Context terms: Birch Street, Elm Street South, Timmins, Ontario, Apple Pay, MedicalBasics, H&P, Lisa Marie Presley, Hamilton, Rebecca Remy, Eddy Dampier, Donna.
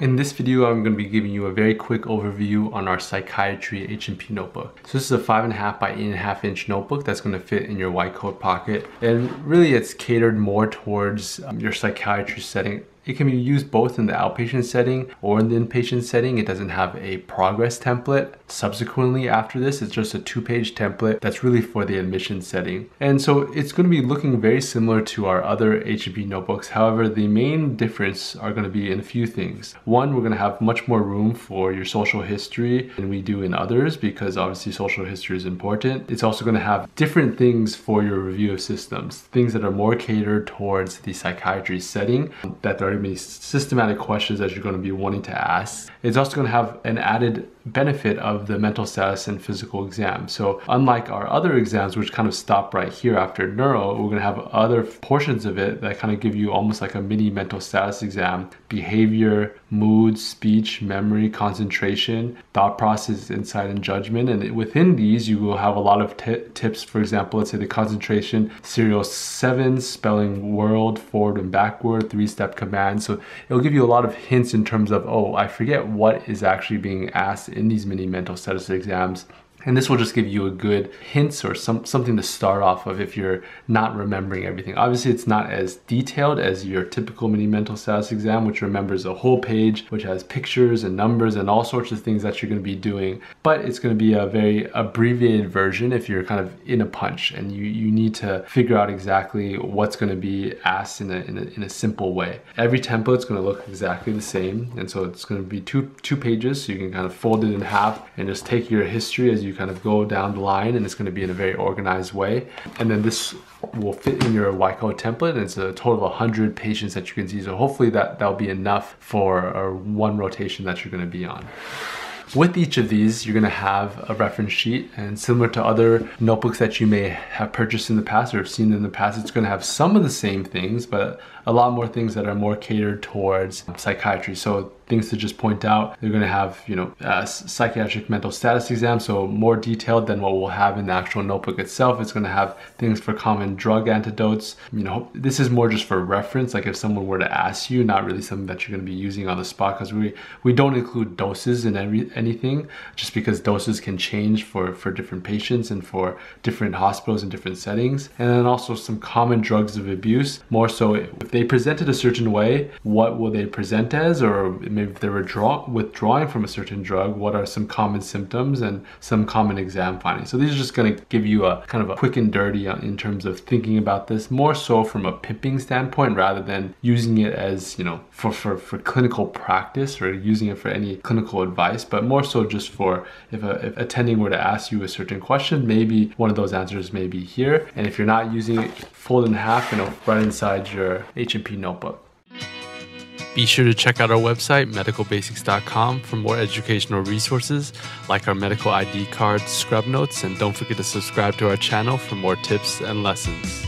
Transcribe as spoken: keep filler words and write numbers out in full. In this video, I'm going to be giving you a very quick overview on our psychiatry H and P notebook. So this is a five and a half by eight and a half inch notebook that's going to fit in your white coat pocket. And really it's catered more towards um, your psychiatry setting. It can be used both in the outpatient setting or in the inpatient setting. It doesn't have a progress template. Subsequently after this, it's just a two-page template that's really for the admission setting. And so it's going to be looking very similar to our other H and P notebooks. However, the main difference are going to be in a few things. One, we're going to have much more room for your social history than we do in others because obviously social history is important. It's also going to have different things for your review of systems, things that are more catered towards the psychiatry setting, that there are many systematic questions that you're going to be wanting to ask. It's also going to have an added benefit of the mental status and physical exam. So unlike our other exams, which kind of stop right here after neuro, we're going to have other portions of it that kind of give you almost like a mini mental status exam: behavior, mood, speech, memory, concentration, thought process, insight, and judgment. And within these, you will have a lot of tips. For example, let's say the concentration, serial seven, spelling world, forward and backward, three-step command. So it'll give you a lot of hints in terms of, oh, I forget what is actually being asked in these mini mental status exams. And this will just give you a good hints or some, something to start off of if you're not remembering everything. Obviously, it's not as detailed as your typical mini mental status exam, which remembers a whole page, which has pictures and numbers and all sorts of things that you're going to be doing. But it's going to be a very abbreviated version if you're kind of in a punch and you, you need to figure out exactly what's going to be asked in a, in a, in a simple way. Every template is going to look exactly the same. And so it's going to be two, two pages. So you can kind of fold it in half and just take your history as you kind of go down the line, and it's going to be in a very organized way. And then this will fit in your Y CODE template, and it's a total of one hundred patients that you can see. So hopefully that that'll be enough for uh, one rotation that you're going to be on. With each of these, you're going to have a reference sheet, and similar to other notebooks that you may have purchased in the past or have seen in the past, it's going to have some of the same things, but a lot more things that are more catered towards psychiatry. So things to just point out, they're going to have, you know, a psychiatric mental status exam, so more detailed than what we'll have in the actual notebook itself. It's going to have things for common drug antidotes. You know, this is more just for reference, like if someone were to ask you, not really something that you're going to be using on the spot, because we, we don't include doses in every anything, just because doses can change for, for different patients and for different hospitals and different settings. And then also some common drugs of abuse, more so if they presented a certain way, what will they present as, or maybe if they're withdraw withdrawing from a certain drug, what are some common symptoms and some common exam findings. So these are just going to give you a kind of a quick and dirty in terms of thinking about this, more so from a pimping standpoint rather than using it as, you know, for, for, for clinical practice or using it for any clinical advice, but more so just for if a if attending were to ask you a certain question, maybe one of those answers may be here. And if you're not using it, fold in half and it'll right inside your H and P notebook. Be sure to check out our website, medical basics dot com, for more educational resources like our medical I D cards, scrub notes, and don't forget to subscribe to our channel for more tips and lessons.